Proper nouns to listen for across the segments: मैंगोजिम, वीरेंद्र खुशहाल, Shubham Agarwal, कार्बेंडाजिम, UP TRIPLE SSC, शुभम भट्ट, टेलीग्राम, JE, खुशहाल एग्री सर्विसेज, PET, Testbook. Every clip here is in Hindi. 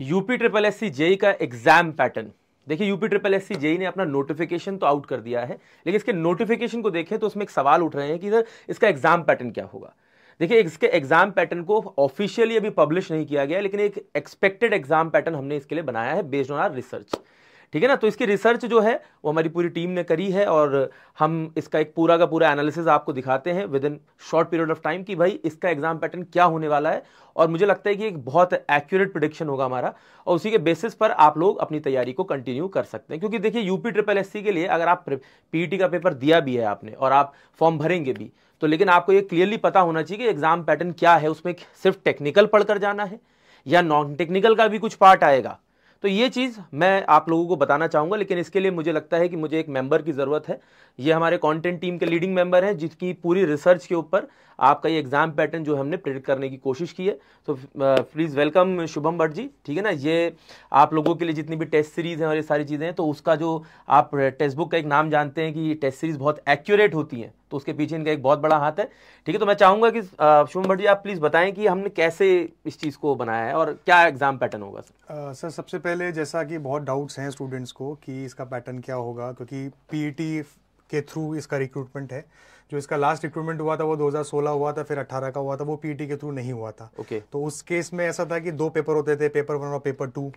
यूपी ट्रिपल एससी जेई का एग्जाम पैटर्न। देखिए यूपी ट्रिपल एससी जेई ने अपना नोटिफिकेशन तो आउट कर दिया है, लेकिन इसके नोटिफिकेशन को देखें तो उसमें एक सवाल उठ रहे हैं कि इधर इसका एग्जाम पैटर्न क्या होगा। देखिए इसके एग्जाम पैटर्न को ऑफिशियली अभी पब्लिश नहीं किया गया, लेकिन एक एक्सपेक्टेड एग्जाम पैटर्न हमने इसके लिए बनाया है बेस्ड ऑन आवर रिसर्च, ठीक है ना। तो इसकी रिसर्च जो है वो हमारी पूरी टीम ने करी है और हम इसका एक पूरा का पूरा एनालिसिस आपको दिखाते हैं within short period of time कि भाई इसका एग्जाम पैटर्न क्या होने वाला है। और मुझे लगता है कि एक बहुत एक्यूरेट प्रेडिक्शन होगा हमारा और उसी के बेसिस पर आप लोग अपनी तैयारी को कंटिन्यू कर सकते हैं। क्योंकि देखिए यूपी ट्रिपल एससी के लिए अगर आप पीईटी का पेपर दिया भी है आपने और आप फॉर्म भरेंगे भी, तो लेकिन आपको ये क्लियरली पता होना चाहिए कि एग्जाम पैटर्न क्या है। उसमें सिर्फ टेक्निकल पढ़कर जाना है या नॉन टेक्निकल का भी कुछ पार्ट आएगा, तो ये चीज़ मैं आप लोगों को बताना चाहूँगा। लेकिन इसके लिए मुझे लगता है कि मुझे एक मेंबर की ज़रूरत है। ये हमारे कंटेंट टीम के लीडिंग मेंबर हैं जिसकी पूरी रिसर्च के ऊपर आपका ये एग्ज़ाम पैटर्न जो हमने प्रेडिक्ट करने की कोशिश की है। तो प्लीज़ वेलकम शुभम भट्ट जी, ठीक है ना। ये आप लोगों के लिए जितनी भी टेस्ट सीरीज़ हैं और ये सारी चीज़ें हैं, तो उसका जो आप टेस्टबुक का एक नाम जानते हैं कि टेस्ट सीरीज़ बहुत एक्यूरेट होती हैं, तो उसके पीछे इनका एक बहुत बड़ा हाथ है, ठीक है। तो मैं चाहूँगा कि शुभम भट्ट जी आप प्लीज़ बताएं कि हमने कैसे इस चीज़ को बनाया है और क्या एग्ज़ाम पैटर्न होगा। सर सबसे पहले जैसा कि बहुत डाउट्स हैं स्टूडेंट्स को कि इसका पैटर्न क्या होगा, क्योंकि पीईटी के थ्रू इसका रिक्रूटमेंट है। जो इसका लास्ट रिक्रूटमेंट हुआ था वो 2016 हुआ था, फिर 18 का हुआ था, वो पीईटी के थ्रू नहीं हुआ था। तो उस केस में ऐसा था कि दो पेपर होते थे, पेपर वन और पेपर टू।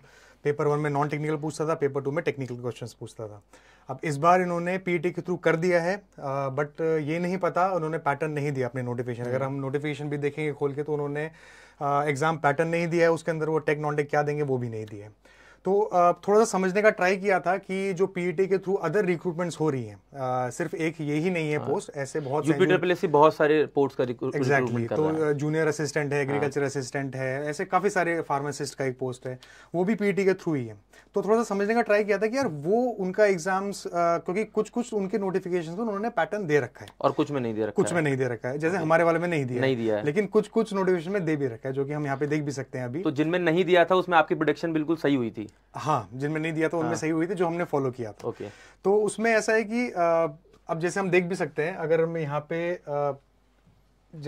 पेपर वन में नॉन टेक्निकल पूछता था, पेपर टू में टेक्निकल क्वेश्चंस पूछता था। अब इस बार इन्होंने पीईटी के थ्रू कर दिया है, बट ये नहीं पता, उन्होंने पैटर्न नहीं दिया अपने नोटिफिकेशन। अगर हम नोटिफिकेशन भी देखेंगे खोल के तो उन्होंने एग्जाम पैटर्न नहीं दिया है, उसके अंदर वो टेक नॉन टेक क्या देंगे वो भी नहीं दिया है। तो थोड़ा सा समझने का ट्राई किया था कि जो पीईटी के थ्रू अदर रिक्रूटमेंट्स हो रही हैं, सिर्फ एक यही नहीं है पोस्ट, ऐसे बहुत यूपी ट्रिपल एससी बहुत सारे पोस्ट का रिक्रूटमेंट कर रहा है। तो जूनियर असिस्टेंट है, एग्रीकल्चर असिस्टेंट है, ऐसे काफ़ी सारे फार्मासिस्ट का एक पोस्ट है, वो भी पीईटी के थ्रू ही है। तो थोड़ा सा समझने का ट्राई किया था कि यार वो उनका एग्जाम्स, क्योंकि कुछ कुछ उनके नोटिफिकेशन को उन्होंने पैटर्न दे रखा है और कुछ में नहीं दे रखा, कुछ में नहीं दे रखा है, जैसे हमारे वाले में नहीं दिया, लेकिन कुछ कुछ नोटिफिकेशन में दे भी रखा है, जो कि हम यहाँ पे देख भी सकते हैं अभी। तो जिनमें नहीं दिया था उसमें आपकी प्रेडिक्शन बिल्कुल सही हुई थी। हाँ, जिनमें नहीं दिया था उनमें सही हुई थी, जो हमने फॉलो किया था। तो उसमें ऐसा है कि अब जैसे हम देख भी सकते हैं, अगर हम यहाँ पे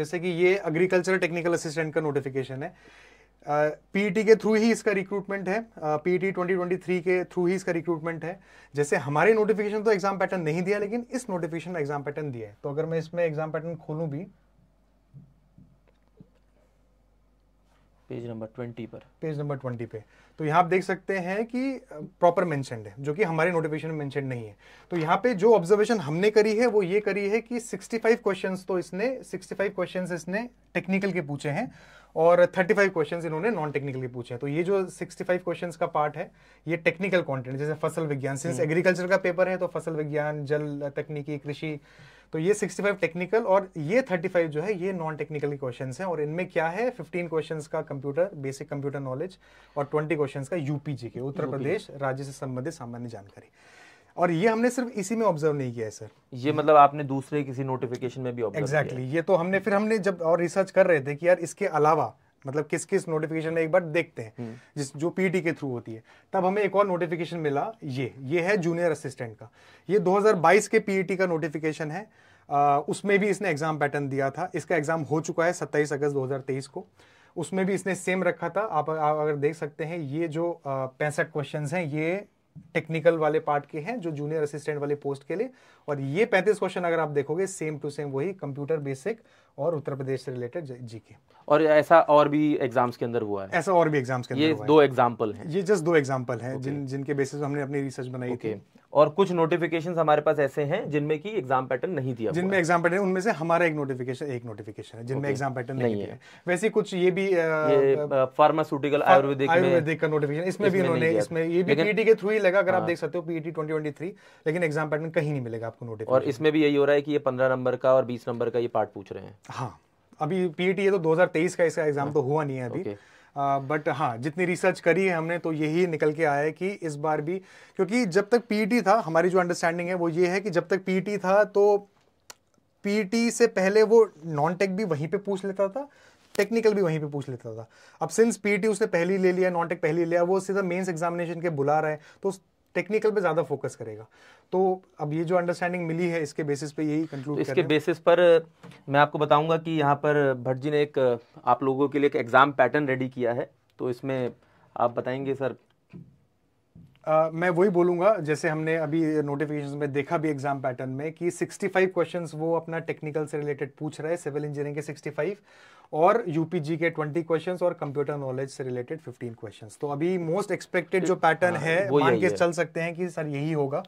जैसे कि ये एग्रीकल्चर टेक्निकल असिस्टेंट का नोटिफिकेशन है, पीईटी के थ्रू ही इसका रिक्रूटमेंट है, पीईटी 2023 के थ्रू ही इसका रिक्रूटमेंट है। जैसे हमारे नोटिफिकेशन तो एग्जाम पैटर्न नहीं दिया, लेकिन इस नोटिफिकेशन में एग्जाम पैटर्न दिया है। तो अगर मैं इसमें एग्जाम पैटर्न खोलूँ भी पेज नंबर 20 पर, पेज नंबर 20 पे, तो यहाँ आप देख सकते हैं कि प्रॉपर मेंशन्ड है, जो कि हमारे नोटिफिकेशन में मेंशन्ड नहीं है। तो यहाँ पे जो ऑब्जर्वेशन हमने करी है वो ये करी है कि 65 क्वेश्चंस तो इसने 65 क्वेश्चंस इसने टेक्निकल के पूछे हैं और 35 क्वेश्चंस इन्होंने नॉन टेक्निकल के पूछे हैं। तो ये जो 65 क्वेश्चंस का पार्ट है ये टेक्निकल कंटेंट, जैसे फसल विज्ञान, सिंस एग्रीकल्चर का पेपर है तो फसल विज्ञान, जल तकनीकी, कृषि, तो ये 65 टेक्निकल और ये 35 जो है ये नॉन टेक्निकल के क्वेश्चंस हैं। और इनमें क्या है, 15 क्वेश्चंस का कंप्यूटर, बेसिक कंप्यूटर नॉलेज और 20 क्वेश्चंस का यूपीजी के, उत्तर प्रदेश राज्य से संबंधित सामान्य जानकारी। और ये हमने सिर्फ इसी में ऑब्जर्व नहीं किया है सर, ये मतलब आपने दूसरे किसी नोटिफिकेशन में भी ऑब्जर्व किया। एग्जैक्टली, ये तो हमने जब और रिसर्च कर रहे थे कि यार इसके अलावा मतलब किस किस नोटिफिकेशन में एक बार देखते हैं जिस जो पीटी के थ्रू होती है, तब हमें एक और नोटिफिकेशन मिला, ये है जूनियर असिस्टेंट का। ये 2022 के पीटी का नोटिफिकेशन है, उसमें भी इसने एग्जाम पैटर्न दिया था। इसका एग्जाम हो चुका है 27 अगस्त 2023 को, उसमें भी इसने सेम रखा था। आप अगर देख सकते हैं ये जो 65 क्वेश्चन हैं ये टेक्निकल वाले पार्ट के हैं जो जूनियर असिस्टेंट वाले पोस्ट के लिए, और ये 35 क्वेश्चन अगर आप देखोगे सेम टू सेम वही कंप्यूटर बेसिक और उत्तर प्रदेश से रिलेटेड जीके। और ऐसा और भी एग्जाम्स के अंदर हुआ है, ऐसा और भी एग्जाम्स के अंदर ये हुआ है। दो एग्जाम्पल हैं, ये जस्ट दो एग्जाम्पल हैं जिनके बेसिस हमने अपनी रिसर्च बनाई थी। और कुछ नोटिफिकेशन हमारे पास ऐसे हैं जिनमें की एग्जाम पैटर्न नहीं दिया, जिनमें एग्जाम पैटर्न, उनमें से हमारा एक नोटिफिकेशन है जिनमें एग्जाम पैटर्न नहीं है। वैसे कुछ ये भी फार्मास्यूटिकल आयुर्वेदिक का नोटिफिकेशन, इसमें भी उन्होंने, इसमें ये भी पीईटी के थ्रू ही लगा, अगर आप देख सकते हो पीईटी 2023, लेकिन एग्जाम पैटर्न कहीं नहीं मिलेगा आपको नोटिफिकेशन। और इसमें भी यही हो रहा है कि ये 15 नंबर का और 20 नंबर का ये पार्ट पूछ रहे हैं। हाँ, अभी पीईटी ये तो 2023 का इसका एग्जाम तो हुआ नहीं है अभी, बट हाँ जितनी रिसर्च करी है हमने तो यही निकल के आया है कि इस बार भी, क्योंकि जब तक पीईटी था हमारी जो अंडरस्टैंडिंग है वो ये है कि जब तक पीईटी था तो पीईटी से पहले वो नॉन टेक भी वहीं पे पूछ लेता था, टेक्निकल भी वहीं पे पूछ लेता था। अब सिंस पीईटी उसने पहले ले लिया, नॉन टेक पहले लिया, वो सीधा मेंस एग्जामिनेशन के बुला रहा है तो टेक्निकल पे ज्यादा फोकस करेगा। तो अब ये जो अंडरस्टैंडिंग मिली है इसके बेसिस पे यही कंक्लूड कर रहे हैं। इसके बेसिस पर मैं आपको बताऊंगा कि यहाँ पर भट्ट जी ने एक आप लोगों के लिए एक एग्जाम पैटर्न रेडी किया है, तो इसमें आप बताएंगे सर? मैं वही बोलूँगा जैसे हमने अभी नोटिफिकेशन में देखा भी एग्जाम पैटर्न में कि 65 क्वेश्चंस वो अपना टेक्निकल से रिलेटेड पूछ रहा है, सिविल इंजीनियरिंग के 65 और यूपीजी के 20 क्वेश्चंस और कंप्यूटर नॉलेज से रिलेटेड 15 क्वेश्चंस। तो अभी मोस्ट एक्सपेक्टेड जो पैटर्न है मान के चल सकते हैं कि सर यही होगा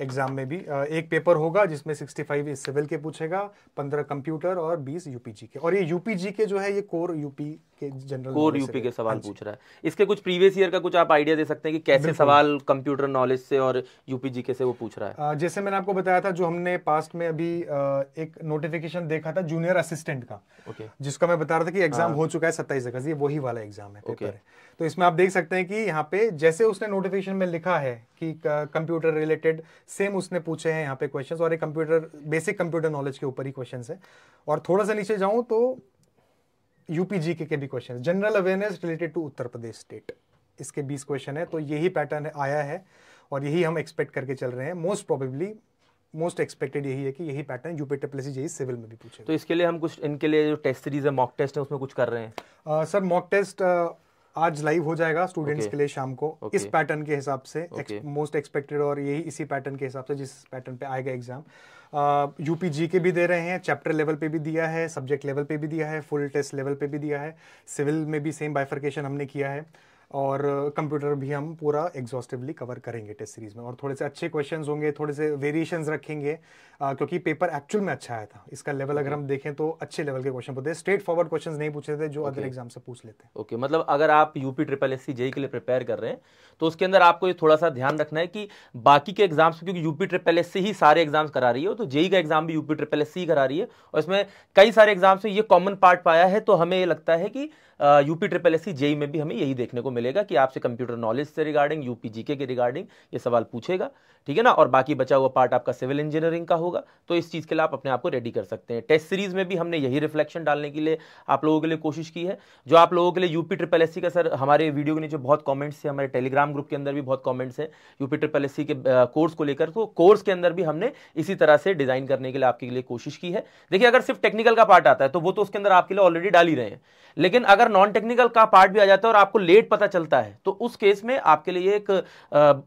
एग्जाम में भी। एक पेपर होगा जिसमें 65 सिविल के पूछेगा, 15 कंप्यूटर और 20 यूपीजी के, और ये यूपीजी के जो है ये कोर यूपी के जनरल कोर यूपी के सवाल पूछ रहा है। इसके कुछ प्रीवियस ईयर का कुछ आप आइडिया दे सकते हैं कि कैसे सवाल कंप्यूटर नॉलेज से और यूपीजी के से वो पूछ रहा है? जैसे मैंने आपको बताया था जो हमने पास्ट में अभी एक नोटिफिकेशन देखा था जूनियर असिस्टेंट का, जिसका मैं बता रहा था कि एग्जाम हो चुका है 27 अगस्त, ये वही वाला एग्जाम है। तो इसमें आप देख सकते हैं कि यहाँ पे जैसे उसने नोटिफिकेशन में लिखा है कि कंप्यूटर रिलेटेड सेम उसने पूछे हैं यहाँ पे क्वेश्चंस, और ये कंप्यूटर बेसिक कंप्यूटर नॉलेज के ऊपर ही क्वेश्चंस है। और थोड़ा सा नीचे जाऊं तो यूपीजी के भी questions, general awareness related to Uttar Pradesh state, इसके 20 क्वेश्चन है। तो यही पैटर्न आया है और यही हम एक्सपेक्ट करके चल रहे हैं। मोस्ट प्रोबेबली मोस्ट एक्सपेक्टेड यही है कि यही pattern UP triple SC JE civil में भी पूछे। तो इसके लिए हम कुछ इनके लिए जो टेस्ट सीरीज है, मॉक टेस्ट है, उसमें कुछ कर रहे हैं। सर मॉक टेस्ट आज लाइव हो जाएगा स्टूडेंट्स के लिए शाम को, इस पैटर्न के हिसाब से मोस्ट एक्सपेक्टेड, और यही इसी पैटर्न के हिसाब से जिस पैटर्न पे आएगा एग्जाम। यूपी जी के भी दे रहे हैं, चैप्टर लेवल पे भी दिया है, सब्जेक्ट लेवल पे भी दिया है, फुल टेस्ट लेवल पे भी दिया है, सिविल में भी सेम बाइफर्केशन हमने किया है, और कंप्यूटर भी हम पूरा एग्जॉस्टिवली कवर करेंगे टेस्ट सीरीज में। और थोड़े से अच्छे क्वेश्चंस होंगे, थोड़े से वेरिएशंस रखेंगे, क्योंकि पेपर एक्चुअल में अच्छा आया था। इसका लेवल अगर हम देखें तो अच्छे लेवल के क्वेश्चन पूछे, स्ट्रेट फॉरवर्ड क्वेश्चंस नहीं पूछे थे जो अदर एग्जाम से पूछ लेते हैं। मतलब अगर आप यूपी ट्रिपल एससी जेई के लिए प्रिपेयर कर रहे हैं तो उसके अंदर आपको ये थोड़ा सा ध्यान रखना है कि बाकी के एग्जाम्स, क्योंकि यूपी ट्रिपल एससी ही सारे एग्जाम्स करा रही है, तो जेई का एग्जाम भी यूपी ट्रिपल एससी करा रही है, और इसमें कई सारे एग्जाम्स में ये कॉमन पार्ट पाया है। तो हमें ये लगता है कि यूपी ट्रिपल एससी जेई में भी हमें यही देखने को मिलेगा कि आपसे कंप्यूटर नॉलेज से रिगार्डिंग, यूपी जीके के रिगार्डिंग ये सवाल पूछेगा, ठीक है ना। और बाकी बचा हुआ पार्ट आपका सिविल इंजीनियरिंग का होगा। तो इस चीज़ के लिए आप अपने आप को रेडी कर सकते हैं। टेस्ट सीरीज में भी हमने यही रिफ्लेक्शन डालने के लिए आप लोगों के लिए कोशिश की है। जो आप लोगों के लिए यूपी ट्रिपल एससी का, सर हमारे वीडियो के नीचे बहुत कॉमेंट्स है, हमारे टेलीग्राम ग्रुप के अंदर भी बहुत कॉमेंट्स हैं यूपी ट्रिपल एससी के कोर्स को लेकर, तो कोर्स के अंदर भी हमने इसी तरह से डिजाइन करने के लिए आपके लिए कोशिश की है। देखिए अगर सिर्फ टेक्निकल का पार्ट आता है तो वो तो उसके अंदर आपके लिए ऑलरेडी डाल ही रहे हैं, लेकिन अगर नॉन टेक्निकल का पार्ट भी आ जाता है और आपको लेट पता चलता है तो उस केस में आपके लिए एक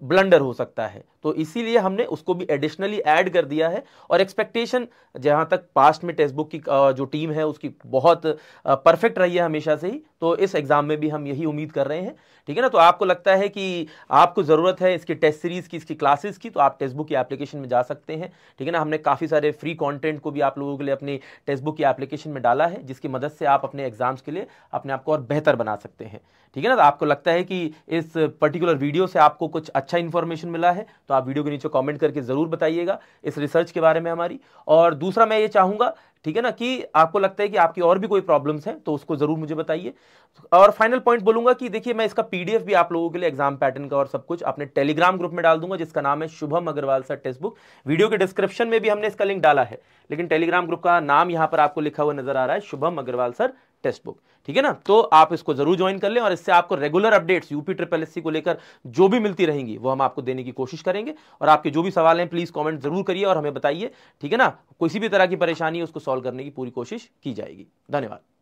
ब्लंडर हो सकता है। तो इसीलिए हमने उसको भी एडिशनली ऐड कर दिया है। और एक्सपेक्टेशन जहां तक पास्ट में टेस्टबुक की जो टीम है उसकी बहुत परफेक्ट रही है हमेशा से ही, तो इस एग्जाम में भी हम यही उम्मीद कर रहे हैं, ठीक है ना। तो आपको लगता है कि आपको ज़रूरत है इसकी टेस्ट सीरीज़ की, इसकी क्लासेस की, तो आप टेस्टबुक की एप्लीकेशन में जा सकते हैं, ठीक है ना। हमने काफ़ी सारे फ्री कॉन्टेंट को भी आप लोगों के लिए अपनी टेस्टबुक की एप्लीकेशन में डाला है, जिसकी मदद से आप अपने एग्जाम्स के लिए अपने आप को और बेहतर बना सकते हैं, ठीक है ना। तो आपको लगता है कि इस पर्टिकुलर वीडियो से आपको कुछ अच्छा इन्फॉर्मेशन मिला है तो आप वीडियो के नीचे कमेंट करके ज़रूर बताइएगा इस रिसर्च के बारे में हमारी। और दूसरा मैं ये चाहूँगा, ठीक है ना, कि आपको लगता है कि आपकी और भी कोई प्रॉब्लम्स हैं तो उसको ज़रूर मुझे बताइए। और फाइनल पॉइंट बोलूँगा कि देखिए मैं इसका पीडीएफ भी आप लोगों के लिए एग्जाम पैटर्न का और सब कुछ अपने टेलीग्राम ग्रुप में डाल दूंगा, जिसका नाम है Shubham Agarwal sir Testbook. Video के डिस्क्रिप्शन में भी हमने इसका लिंक डाला है, लेकिन टेलीग्राम ग्रुप का नाम यहाँ पर आपको लिखा हुआ नजर आ रहा है, शुभम अग्रवाल सर टेस्टबुक, ठीक है ना। तो आप इसको जरूर ज्वाइन कर लें और इससे आपको regular updates UP triple SC को लेकर जो भी मिलती रहेंगी वो हम आपको देने की कोशिश करेंगे। और आपके जो भी सवाल हैं प्लीज कमेंट जरूर करिए और हमें बताइए, ठीक है ना। किसी भी तरह की परेशानी है उसको सॉल्व करने की पूरी कोशिश की जाएगी। धन्यवाद।